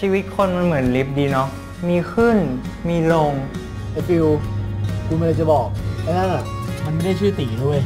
ชีวิตคนมันเหมือนลิฟต์ดีเนาะมีขึ้นมีลงไอ้ฟิวกูไม่ได้จะบอกไอ้นั่นอ่ะมันไม่ได้ชื่อตีด้วย